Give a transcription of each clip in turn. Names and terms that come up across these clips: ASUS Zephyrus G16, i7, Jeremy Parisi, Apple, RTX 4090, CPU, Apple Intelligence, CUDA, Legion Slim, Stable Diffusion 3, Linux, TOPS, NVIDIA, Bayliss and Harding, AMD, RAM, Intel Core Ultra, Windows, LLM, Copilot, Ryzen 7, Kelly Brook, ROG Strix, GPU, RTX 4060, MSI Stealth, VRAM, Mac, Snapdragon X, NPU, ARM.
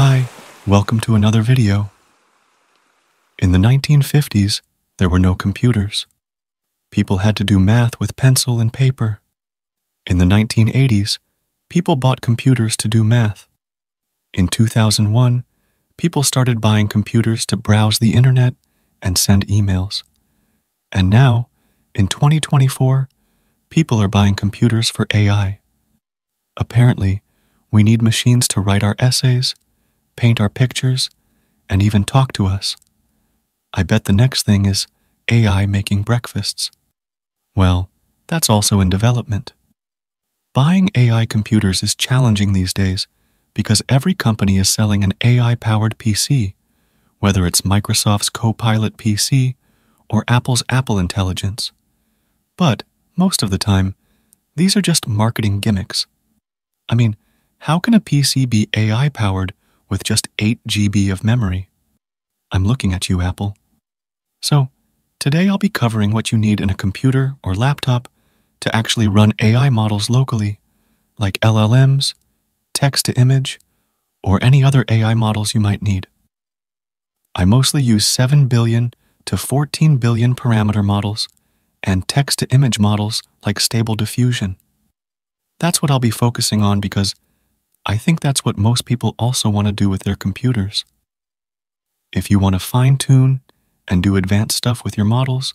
Hi, welcome to another video. In the 1950s, there were no computers. People had to do math with pencil and paper. In the 1980s, people bought computers to do math. In 2001, people started buying computers to browse the internet and send emails. And now, in 2024, people are buying computers for AI. Apparently, we need machines to write our essays, paint our pictures, and even talk to us. I bet the next thing is AI making breakfasts. Well, that's also in development. Buying AI computers is challenging these days because every company is selling an AI-powered PC, whether it's Microsoft's Copilot PC or Apple's Apple Intelligence. But most of the time, these are just marketing gimmicks. I mean, how can a PC be AI-powered with just 8 GB of memory? I'm looking at you, Apple. So, today I'll be covering what you need in a computer or laptop to actually run AI models locally, like LLMs, text-to-image, or any other AI models you might need. I mostly use 7 billion to 14 billion parameter models and text-to-image models like Stable Diffusion. That's what I'll be focusing on because I think that's what most people also want to do with their computers. If you want to fine-tune and do advanced stuff with your models,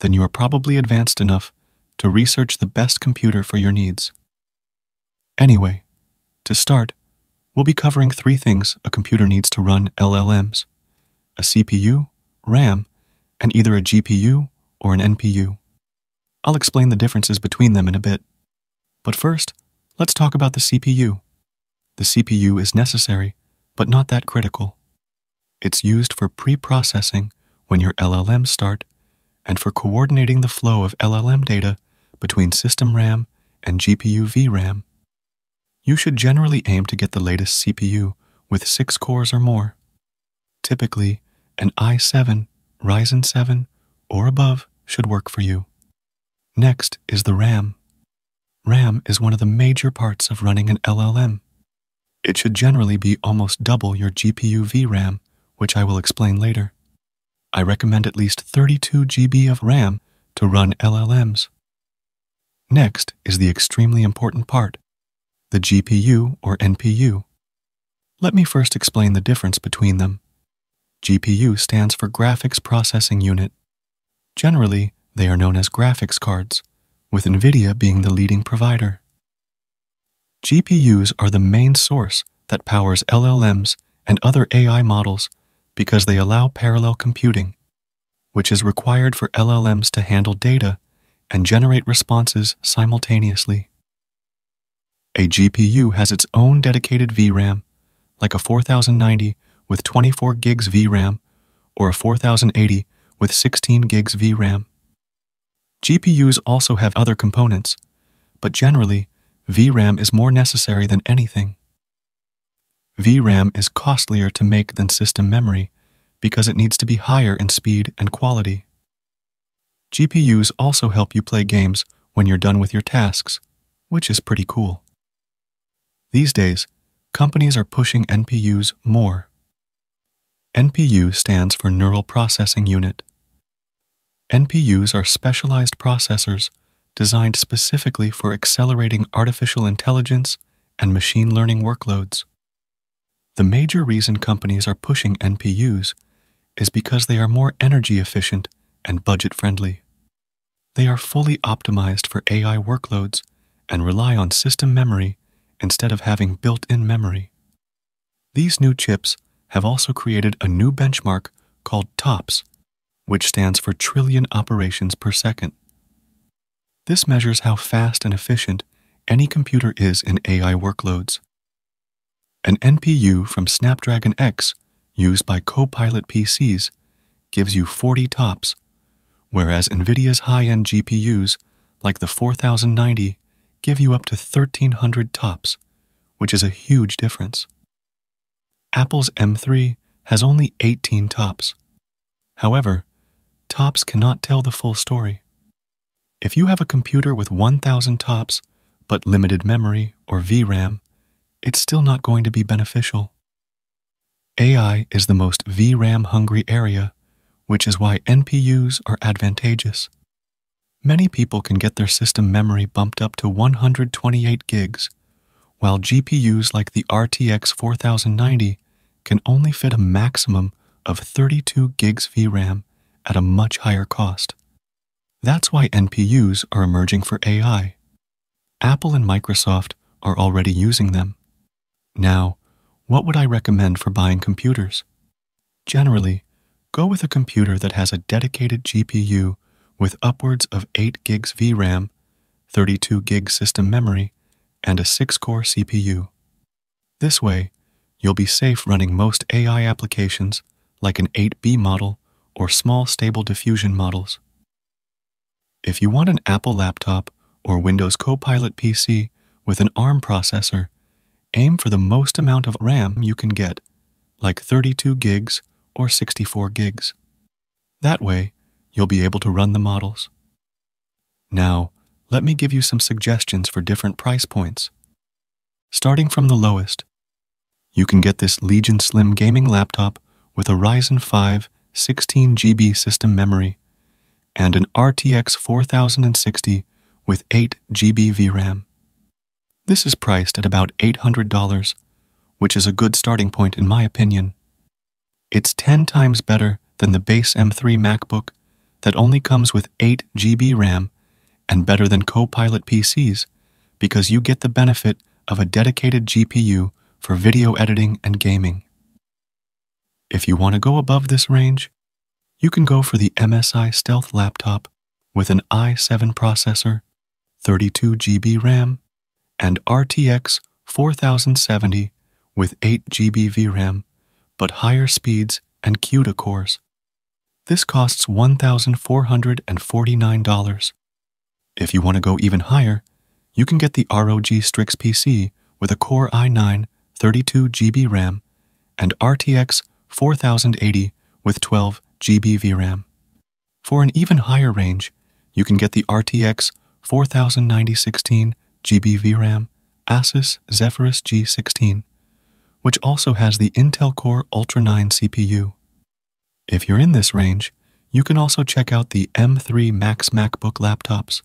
then you are probably advanced enough to research the best computer for your needs. Anyway, to start, we'll be covering 3 things a computer needs to run LLMs: a CPU, RAM, and either a GPU or an NPU. I'll explain the differences between them in a bit. But first, let's talk about the CPU. The CPU is necessary, but not that critical. It's used for pre-processing when your LLMs start and for coordinating the flow of LLM data between system RAM and GPU VRAM. You should generally aim to get the latest CPU with 6 cores or more. Typically, an i7, Ryzen 7, or above should work for you. Next is the RAM. RAM is one of the major parts of running an LLM. It should generally be almost double your GPU VRAM, which I will explain later. I recommend at least 32 GB of RAM to run LLMs. Next is the extremely important part, the GPU or NPU. Let me first explain the difference between them. GPU stands for Graphics Processing Unit. Generally, they are known as graphics cards, with NVIDIA being the leading provider. GPUs are the main source that powers LLMs and other AI models because they allow parallel computing, which is required for LLMs to handle data and generate responses simultaneously. A GPU has its own dedicated VRAM, like a 4090 with 24 gigs VRAM or a 4080 with 16 gigs VRAM. GPUs also have other components, but generally, VRAM is more necessary than anything. VRAM is costlier to make than system memory because it needs to be higher in speed and quality. GPUs also help you play games when you're done with your tasks, which is pretty cool. These days, companies are pushing NPUs more. NPU stands for Neural Processing Unit. NPUs are specialized processors designed specifically for accelerating artificial intelligence and machine learning workloads. The major reason companies are pushing NPUs is because they are more energy efficient and budget-friendly. They are fully optimized for AI workloads and rely on system memory instead of having built-in memory. These new chips have also created a new benchmark called TOPS, which stands for trillion operations per second. This measures how fast and efficient any computer is in AI workloads. An NPU from Snapdragon X used by Copilot PCs gives you 40 TOPS, whereas NVIDIA's high-end GPUs, like the 4090, give you up to 1,300 TOPS, which is a huge difference. Apple's M3 has only 18 TOPS. However, TOPS cannot tell the full story. If you have a computer with 1,000 TOPS but limited memory or VRAM, it's still not going to be beneficial. AI is the most VRAM-hungry area, which is why NPUs are advantageous. Many people can get their system memory bumped up to 128 gigs, while GPUs like the RTX 4090 can only fit a maximum of 32 gigs VRAM at a much higher cost. That's why NPUs are emerging for AI. Apple and Microsoft are already using them. Now, what would I recommend for buying computers? Generally, go with a computer that has a dedicated GPU with upwards of 8 gigs VRAM, 32 gig system memory, and a 6-core CPU. This way, you'll be safe running most AI applications like an 8B model or small stable diffusion models. If you want an Apple laptop or Windows Copilot PC with an ARM processor, aim for the most amount of RAM you can get, like 32 gigs or 64 gigs. That way, you'll be able to run the models. Now, let me give you some suggestions for different price points. Starting from the lowest, you can get this Legion Slim gaming laptop with a Ryzen 5 16GB system memory and an RTX 4060 with 8GB VRAM. This is priced at about $800, which is a good starting point in my opinion. It's 10 times better than the base M3 MacBook that only comes with 8GB RAM, and better than Copilot PCs because you get the benefit of a dedicated GPU for video editing and gaming. If you want to go above this range, you can go for the MSI Stealth laptop with an i7 processor, 32GB RAM, and RTX 4070 with 8GB VRAM, but higher speeds and CUDA cores. This costs $1,449. If you want to go even higher, you can get the ROG Strix PC with a Core i9, 32GB RAM, and RTX 4080 with 12GB VRAM. For an even higher range, you can get the RTX 4090 16GB VRAM ASUS Zephyrus G16, which also has the Intel Core Ultra 9 CPU. If you're in this range, you can also check out the M3 Max MacBook laptops.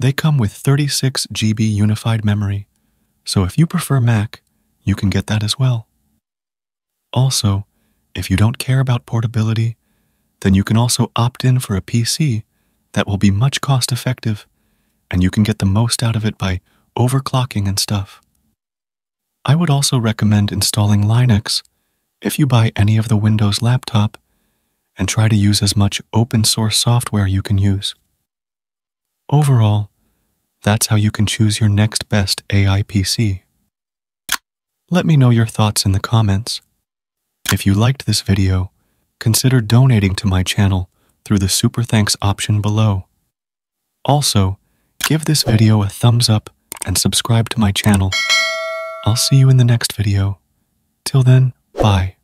They come with 36GB unified memory, so if you prefer Mac, you can get that as well. Also, if you don't care about portability, then you can also opt in for a PC that will be much cost-effective, and you can get the most out of it by overclocking and stuff. I would also recommend installing Linux if you buy any of the Windows laptop, and try to use as much open-source software you can use. Overall, that's how you can choose your next best AI PC. Let me know your thoughts in the comments. If you liked this video, consider donating to my channel through the Super Thanks option below. Also, give this video a thumbs up and subscribe to my channel. I'll see you in the next video. Till then, bye.